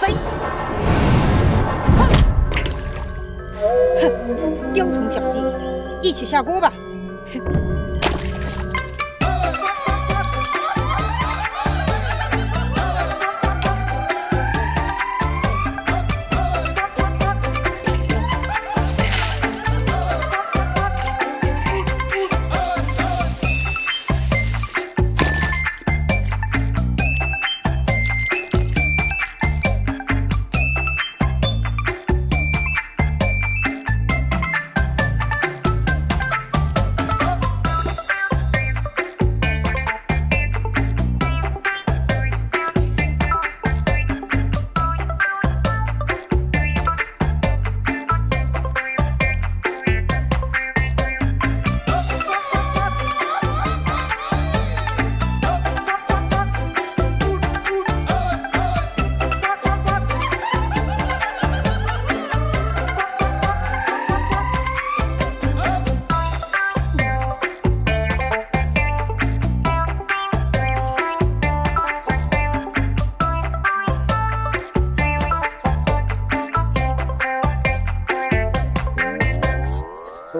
谁？哼，雕虫小技，一起下锅吧。